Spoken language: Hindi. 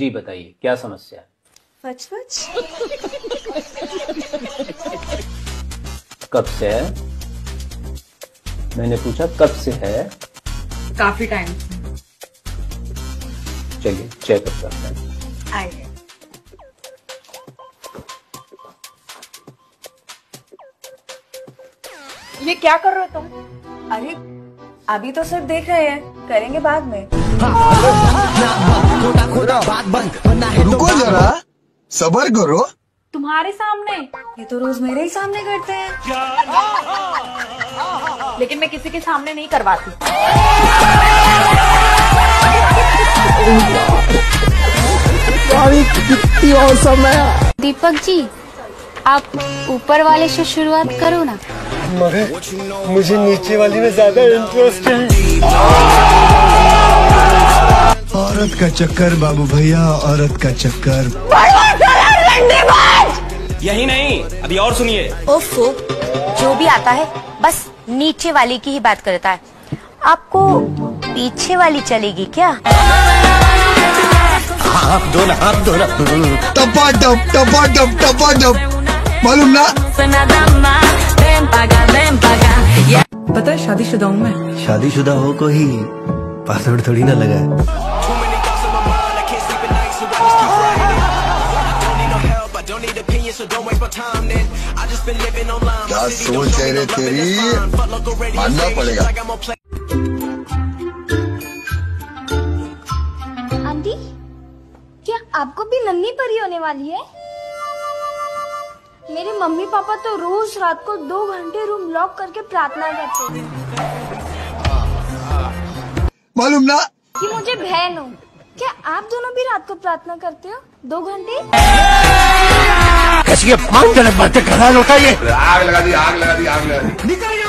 जी बताइए क्या समस्या है? कब से है? मैंने पूछा कब से है। काफी टाइम। चलिए चेकअप करते हैं। आइए। ये क्या कर रहे हो तुम? अरे अभी तो सिर्फ देख रहे हैं, करेंगे बाद में। रुको जरा, सबर करो। तुम्हारे सामने? ये तो रोज मेरे ही सामने करते हैं। लेकिन मैं किसी के सामने नहीं करवाती। कितनी औसम है। दीपक जी, आप ऊपर वाले से शुरुआत करो ना। मगर मुझे नीचे वाली में ज्यादा इंटरेस्ट है। औरत का चक्कर बाबू भैया, औरत का चक्कर। यही नहीं, अभी और सुनिए। ओफो, जो भी आता है बस नीचे वाली की ही बात करता है। आपको पीछे वाली चलेगी क्या? हाथ धोना टपा टप मालूम ना। पता है शादीशुदा हूँ मैं। शादीशुदा हो को ही पासवर्ड थोड़ी ना लगा है। क्या सोच है रे तेरी, मानना पड़ेगा। आंटी, क्या आपको भी नन्ही परी होने वाली है? मेरे मम्मी पापा तो रोज रात को 2 घंटे रूम लॉक करके प्रार्थना करते हैं। मालूम ना कि मुझे बहन हो। क्या आप दोनों भी रात को प्रार्थना करते हो 2 घंटे? आग लगा दी।